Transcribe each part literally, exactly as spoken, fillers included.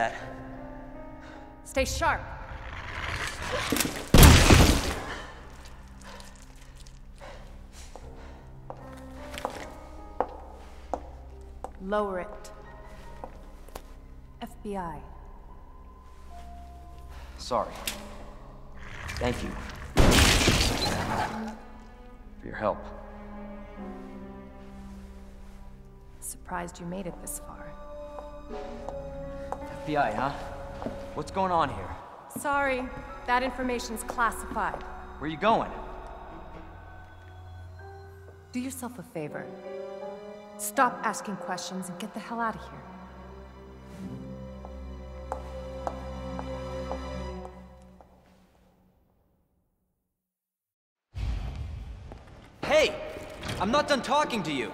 that. Stay sharp. Lower it. F B I. Sorry. Thank you for your help. Surprised you made it this far. F B I, huh? What's going on here? Sorry, that information's classified. Where are you going? Do yourself a favor. Stop asking questions and get the hell out of here. Hey! I'm not done talking to you!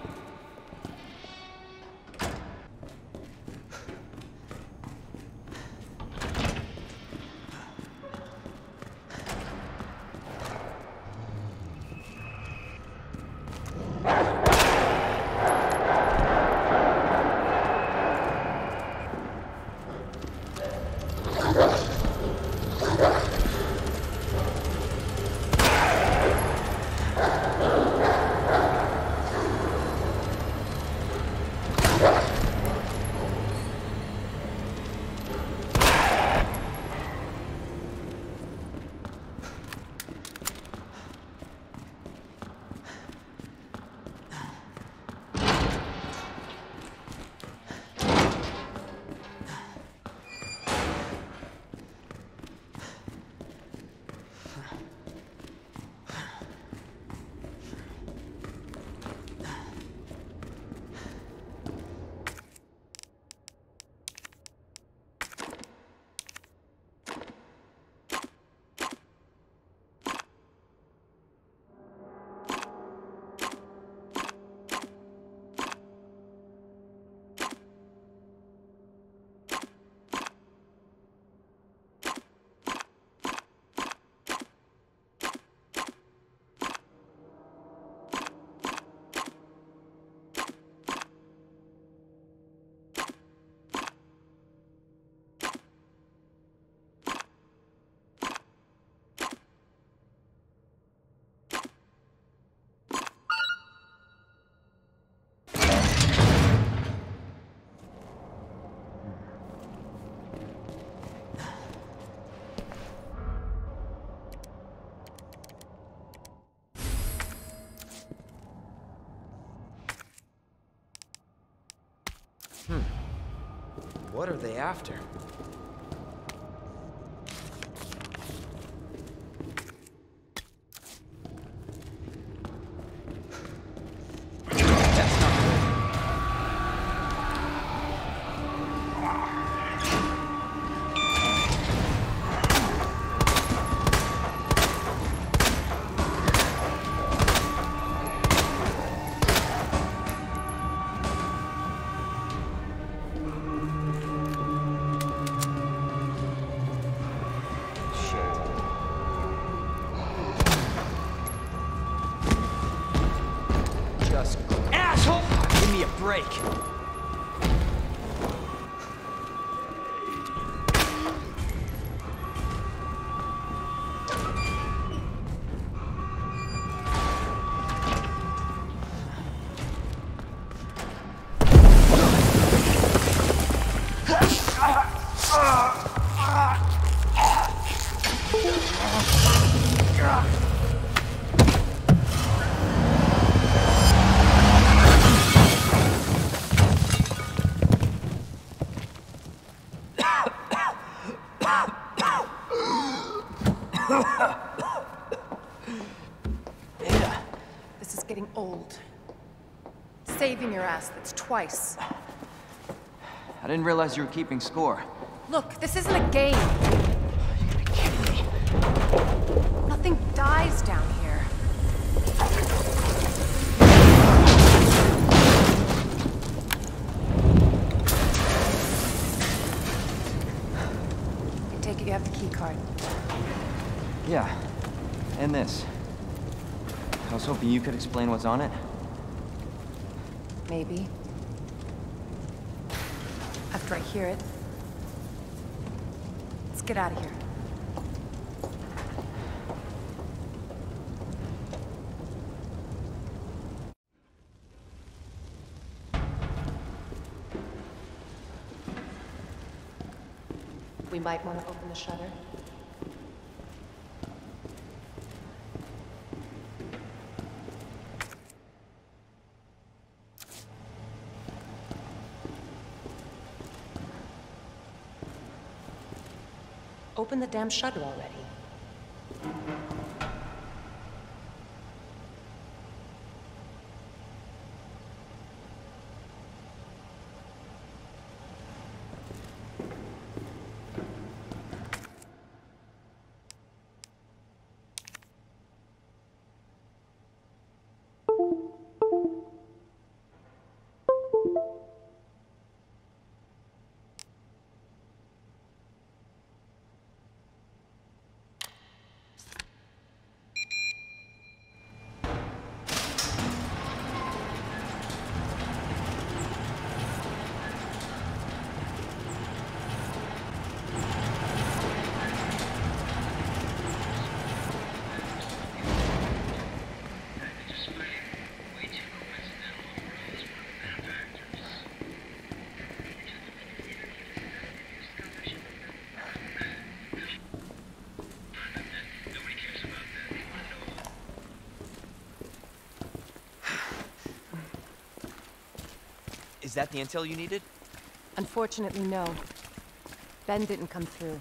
Hmm. What are they after? That's twice. I didn't realize you were keeping score. Look, this isn't a game. You gotta be kidding me. Nothing dies down here. I take it you have the key card. Yeah, and this. I was hoping you could explain what's on it. Maybe. After I hear it. get out of here. We might want to open the shutter. Open the damn shutter already. Is that the intel you needed? Unfortunately, no. Ben didn't come through.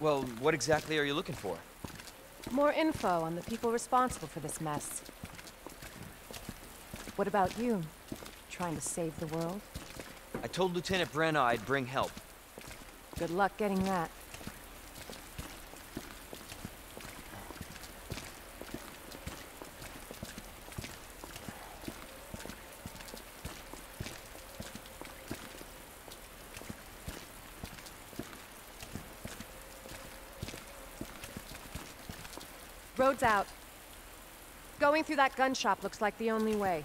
Well, what exactly are you looking for? More info on the people responsible for this mess. What about you? Trying to save the world? I told Lieutenant Brenna I'd bring help. Good luck getting that. Road's out. Going through that gun shop looks like the only way.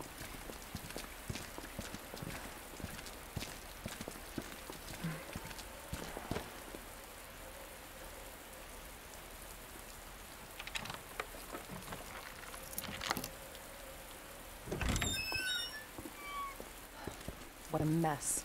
What a mess.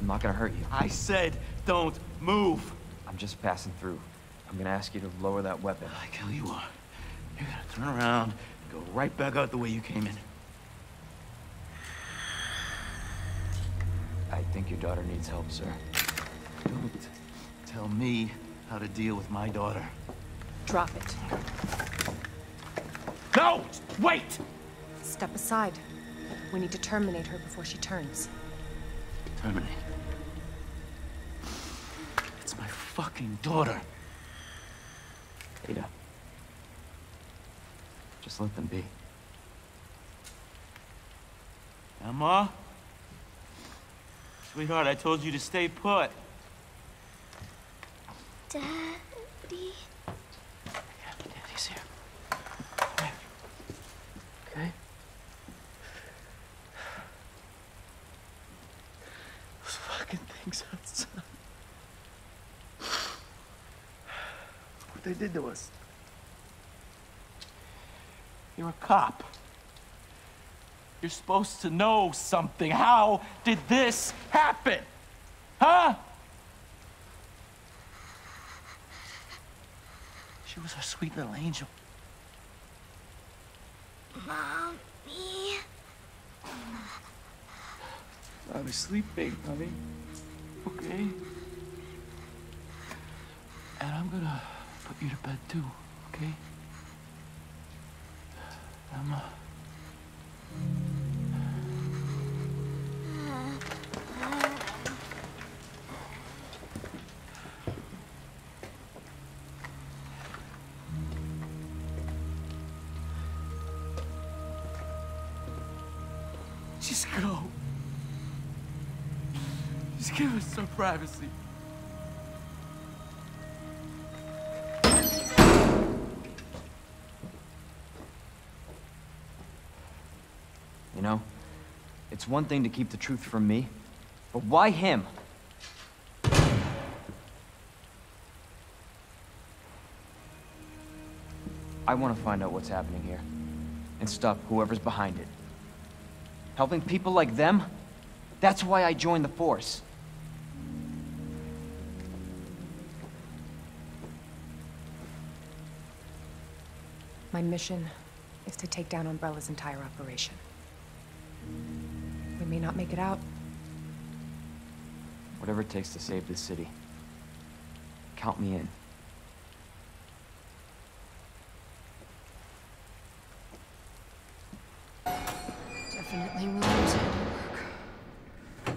I'm not gonna hurt you. I said, don't move. I'm just passing through. I'm gonna ask you to lower that weapon. Like hell you are. You're gonna turn around and go right back out the way you came in. I think your daughter needs help, sir. Don't tell me how to deal with my daughter. Drop it. No! Wait! Step aside. We need to terminate her before she turns. Terminate? Fucking daughter. Ada. Just let them be. Emma? Sweetheart, I told you to stay put. Daddy. Yeah, Daddy's here. Come here. Okay? Those fucking things outside. They did to us. You're a cop. You're supposed to know something. How did this happen? Huh? She was our sweet little angel. Mommy. I'm sleeping, honey. Okay? And I'm gonna put you to bed too, okay? Emma. Just go. Just give us some privacy. You know, it's one thing to keep the truth from me, but why him? I want to find out what's happening here and stop whoever's behind it. Helping people like them? That's why I joined the force. My mission is to take down Umbrella's entire operation. We may not make it out. Whatever it takes to save this city, count me in.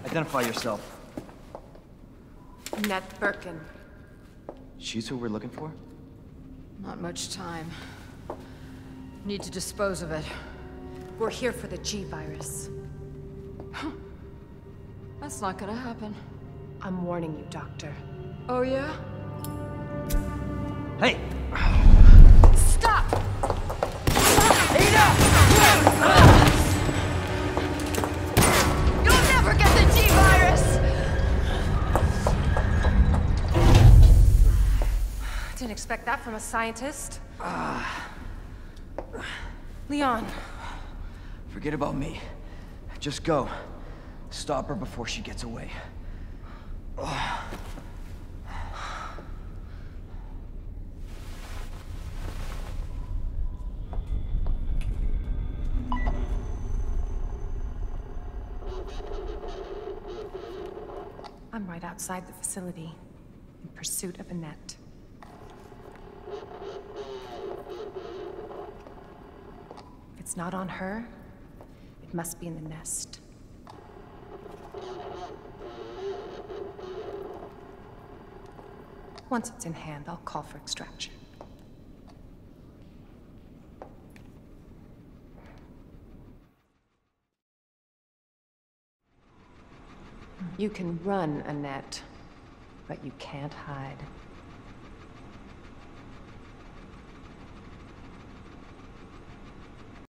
Identify yourself. Annette Birkin. She's who we're looking for? Not much time. Need to dispose of it. We're here for the G virus. Huh. That's not gonna happen. I'm warning you, Doctor. Oh, yeah? Hey! Stop! Ada! Didn't expect that from a scientist. Uh, Leon. Forget about me. Just go. Stop her before she gets away. Uh. I'm right outside the facility, in pursuit of Annette. If it's not on her, it must be in the nest. Once it's in hand, I'll call for extraction. You can run, Annette, but you can't hide.